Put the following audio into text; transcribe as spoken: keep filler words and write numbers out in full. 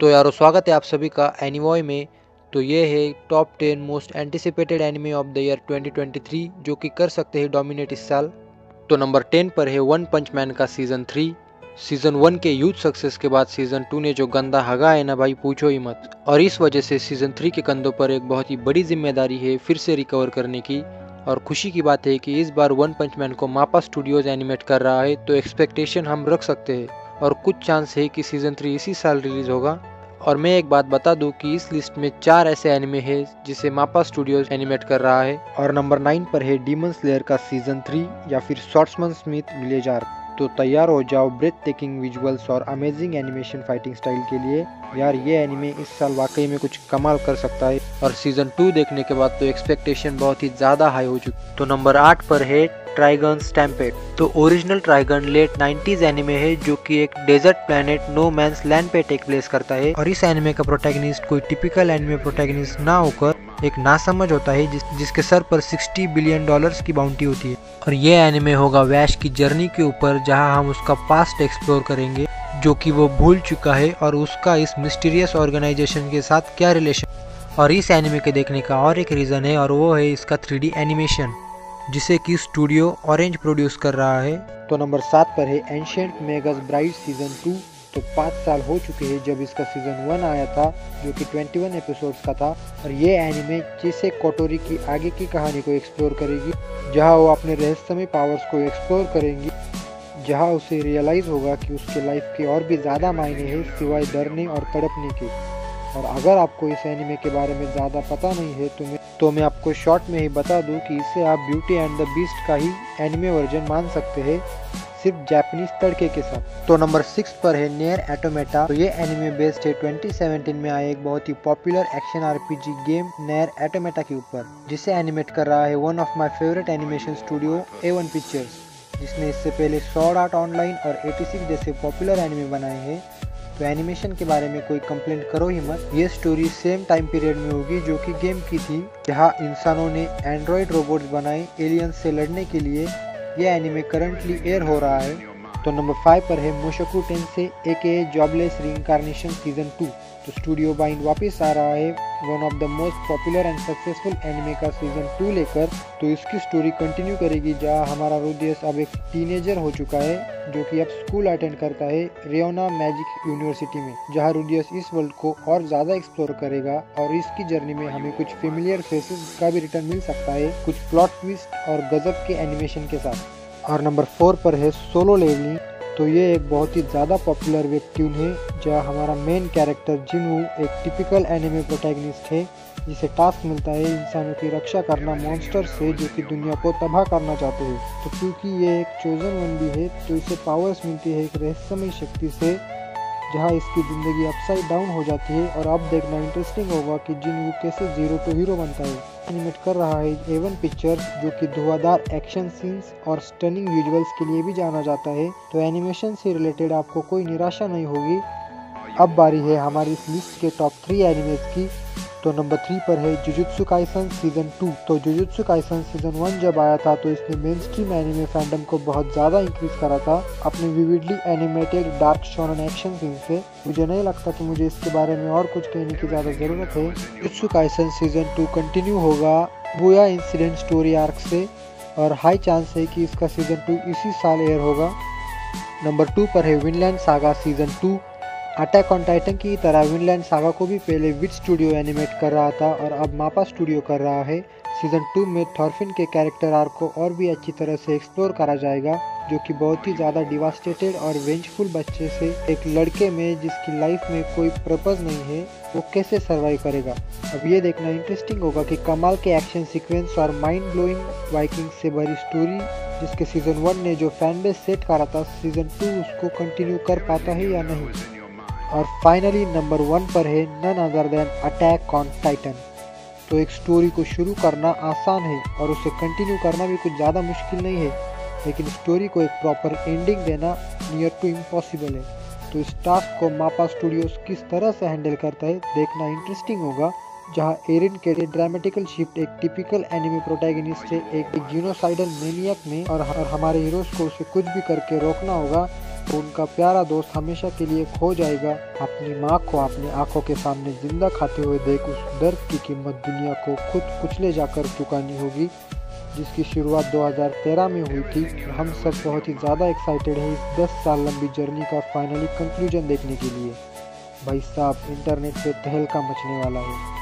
तो यारों स्वागत है आप सभी का एनिमॉय में। तो ये है top ten most anticipated anime of the year twenty twenty three, जो कि कर सकते हैं डोमिनेट इस साल। तो नंबर टेन पर है वन पंच मैन का सीजन थ्री। सीजन वन के यूज सक्सेस के बाद सीजन टू ने जो गंदा हगा है ना भाई, पूछो ही मत। और इस वजह से सीजन थ्री के कंधों पर एक बहुत ही बड़ी जिम्मेदारी है फिर से रिकवर करने की। और खुशी की बात है कि इस बार वन पंच मैन को मापा स्टूडियोज एनिमेट कर रहा है, तो एक्सपेक्टेशन हम रख सकते हैं। और कुछ चांस है कि सीजन थ्री इसी साल रिलीज होगा। और मैं एक बात बता दूं कि इस लिस्ट में चार ऐसे एनिमे हैं जिसे मापा स्टूडियोज एनिमेट कर रहा है। और नंबर नाइन पर है डीमन स्लेयर का सीजन थ्री या फिर शॉर्ट्समैन स्मिथ विलेज आर्क। तो तैयार हो जाओ ब्रेथ टेकिंग विजुअल्स और अमेजिंग एनिमेशन फाइटिंग स्टाइल के लिए। यार ये एनिमे इस साल वाकई में कुछ कमाल कर सकता है। और सीजन टू देखने के बाद तो एक्सपेक्टेशन बहुत ही ज़्यादा हाई हो चुकी। तो नंबर आठ पर है ट्राइगन स्टैम्पेड। तो original Trigun late nineties anime है, जो कि एक desert planet no man's land पे टेक प्लेस करता है। और इस एनिमे का प्रोटैगनिस्ट कोई टिपिकल एनिमे प्रोटैगनिस्ट ना होकर एक नासमझ होता है जिस, जिसके सर पर साठ बिलियन डॉलर्स की बाउंटी होती है। और ये एनिमे होगा वैश की जर्नी के ऊपर, जहाँ हम उसका पास्ट एक्सप्लोर करेंगे जो कि वो भूल चुका है, और उसका इस मिस्टीरियस ऑर्गेनाइजेशन के साथ क्या रिलेशन। और इस एनिमे के देखने का और एक रीज़न है, और वो है इसका थ्री डी एनिमेशन जिसे कि स्टूडियो ऑरेंज प्रोड्यूस कर रहा है। तो नंबर सात पर है Ancient Magus Bride season two. तो पाँच साल हो चुके हैं जब इसका सीजन वन आया था, जो कि इक्कीस एपिसोड्स का था। और ये एनिमे जैसे कोटोरी की आगे की कहानी को एक्सप्लोर करेगी, जहां वो अपने रहस्यमय पावर्स को एक्सप्लोर करेंगी, जहां उसे रियलाइज़ होगा कि उसके लाइफ के और भी ज़्यादा मायने हैं सिवाय डरने और तड़पने के। और अगर आपको इस एनिमे के बारे में ज़्यादा पता नहीं है तो मैं तो मैं आपको शॉर्ट में ही बता दूं कि इसे आप ब्यूटी एंड द बीस्ट का ही एनिमे वर्जन मान सकते हैं, सिर्फ जापानीज तड़के के साथ। तो नंबर सिक्स पर है नियर ऑटोमेटा। तो ये एनिमे बेस्ड है ट्वेंटी सेवनटीन में आए एक बहुत ही popular action RPG game Nier Automata के ऊपर, जिसे एनिमेट कर रहा है one of my favourite animation studio A one Pictures, जिसने इससे पहले सॉर्ड आर्ट ऑनलाइन और छियासी जैसे पॉपुलर एनिमे बनाए हैं। तो एनिमेशन के बारे में कोई कंप्लेंट करो ही मत। ये स्टोरी सेम टाइम पीरियड में होगी जो कि गेम की थी, जहां इंसानों ने एंड्रॉयड रोबोट्स बनाए एलियंस से लड़ने के लिए। यह एनिमे करंटली एयर हो रहा है। तो नंबर फाइव पर है Mushoku Tensei aka jobless reincarnation season two. तो स्टूडियो बाइंड वापस आ रहा है one of the most popular and successful anime का सीजन टू लेकर। तो इसकी स्टोरी कंटिन्यू करेगी, जहाँ हमारा रुद्रेश अब एक टीनेजर हो चुका है जो कि अब स्कूल अटेंड करता है रेयोना मैजिक यूनिवर्सिटी में, जहाँ रुद्रेश इस वर्ल्ड को और ज़्यादा एक्सप्लोर करेगा। और इसकी जर्नी में हमें कुछ फेमिलियर फेसेस का भी रिटर्न मिल सकता है, कुछ प्लॉट ट्विस्ट और गजब के एनिमेशन के साथ। और नंबर फोर पर है सोलो लेवलिंग। तो ये एक बहुत ही ज़्यादा पॉपुलर वेब ट्यून है, जहाँ हमारा मेन कैरेक्टर जिनवू एक टिपिकल एनिमे प्रोटैगनिस्ट है, जिसे टास्क मिलता है इंसानों की रक्षा करना मॉन्स्टर से जो कि दुनिया को तबाह करना चाहते हैं। तो क्योंकि ये एक चोजन वन भी है, तो इसे पावर्स मिलती है एक रहस्यमय शक्ति से, जहाँ इसकी ज़िंदगी अपसाइड डाउन हो जाती है। और अब देखना इंटरेस्टिंग होगा कि जिनवू कैसे जीरो टू हीरो बनता है। एनिमेट कर रहा है ए वन पिक्चर्स, जो कि धुआंधार एक्शन सीन्स और स्टनिंग विजुअल्स के लिए भी जाना जाता है। तो एनिमेशन से रिलेटेड आपको कोई निराशा नहीं होगी। अब बारी है हमारी इस लिस्ट के टॉप थ्री एनिमेज की। तो नंबर थ्री पर है जुजुत्सु काइसन सीजन टू। तो जुजुत्सु काइसन सीजन वन जब आया था तो इसने मेन स्ट्रीम एनिमे फैंडम को बहुत ज़्यादा इंक्रीज करा था अपने vividly animated dark shonen action scene से। मुझे नहीं लगता कि मुझे इसके बारे में और कुछ कहने की ज़्यादा ज़रूरत है। Jujutsu Kaisen season two continue होगा बुया इंसिडेंट स्टोरी आर्क से, और हाई चांस है कि इसका सीजन टू इसी साल एयर होगा। नंबर टू पर है Vinland Saga season two. Attack on Titan की तरह विनलैंड सागा को भी पहले विट स्टूडियो एनिमेट कर रहा था और अब मापा स्टूडियो कर रहा है। सीजन टू में थॉरफिन के कैरेक्टर आर्क को और भी अच्छी तरह से एक्सप्लोर करा जाएगा, जो कि बहुत ही ज़्यादा डिवास्टेटेड और वेंजफुल बच्चे से एक लड़के में जिसकी लाइफ में कोई पर्पज़ नहीं है वो कैसे सर्वाइव करेगा। अब ये देखना इंटरेस्टिंग होगा कि कमाल के एक्शन सीक्वेंस और माइंड ब्लोइंग वाइकिंग से भरी स्टोरी, जिसके सीज़न वन ने जो फैन बेस सेट करा था, सीज़न टू उसको कंटिन्यू कर पाता है या नहीं। और फाइनली नंबर वन पर है none other than attack on Titan. तो एक स्टोरी को शुरू करना आसान है और उसे कंटिन्यू करना भी कुछ ज़्यादा मुश्किल नहीं है, लेकिन स्टोरी को एक प्रॉपर एंडिंग देना नियर टू इम्पॉसिबल है। तो इस टास्क को मापा स्टूडियोज किस तरह से हैंडल करता है देखना इंटरेस्टिंग होगा, जहां एरिन के ड्रामेटिकल शिफ्ट एक टिपिकल एनिमे प्रोटैगनिस्ट है एक यूनोसाइडल मेनियक में, और हमारे हीरोज को उसे कुछ भी करके रोकना होगा तो उनका प्यारा दोस्त हमेशा के लिए खो जाएगा। अपनी माँ को अपनी आंखों के सामने जिंदा खाते हुए देख उस दर्द की कीमत दुनिया को खुद कुचले जाकर चुकानी होगी, जिसकी शुरुआत दो हज़ार तेरह में हुई थी। हम सब बहुत ही ज़्यादा एक्साइटेड हैं इस दस साल लंबी जर्नी का फाइनली कंक्लूजन देखने के लिए। भाई साहब इंटरनेट पे तहलका मचने वाला है।